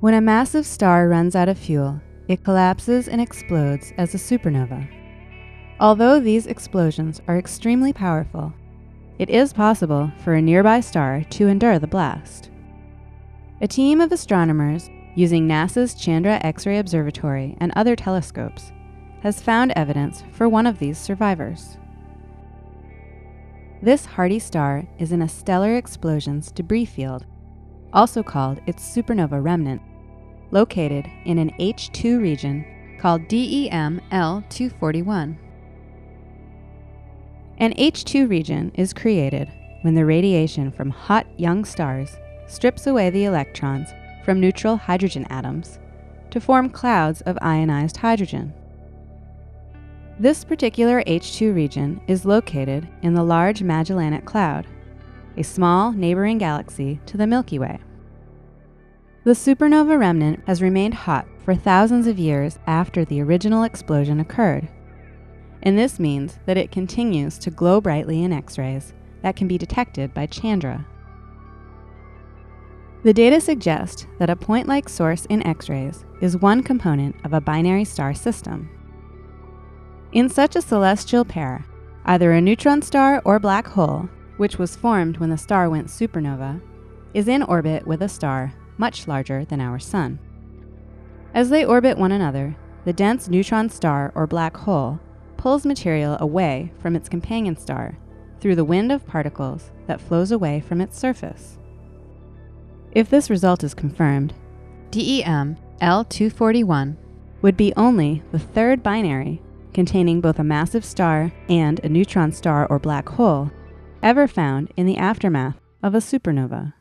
When a massive star runs out of fuel, it collapses and explodes as a supernova. Although these explosions are extremely powerful, it is possible for a nearby star to endure the blast. A team of astronomers, using NASA's Chandra X-ray Observatory and other telescopes, has found evidence for one of these survivors. This hardy star is in a stellar explosion's debris field, also called its supernova remnant, located in an H2 region called DEM L241. An H2 region is created when the radiation from hot young stars strips away the electrons from neutral hydrogen atoms to form clouds of ionized hydrogen. This particular H2 region is located in the Large Magellanic Cloud, a small neighboring galaxy to the Milky Way. The supernova remnant has remained hot for thousands of years after the original explosion occurred, and this means that it continues to glow brightly in X-rays that can be detected by Chandra. The data suggest that a point-like source in X-rays is one component of a binary star system. In such a celestial pair, either a neutron star or black hole, which was formed when the star went supernova, is in orbit with a star much larger than our Sun. As they orbit one another, the dense neutron star or black hole pulls material away from its companion star through the wind of particles that flows away from its surface. If this result is confirmed, DEM L241 would be only the third binary containing both a massive star and a neutron star or black hole ever found in the aftermath of a supernova.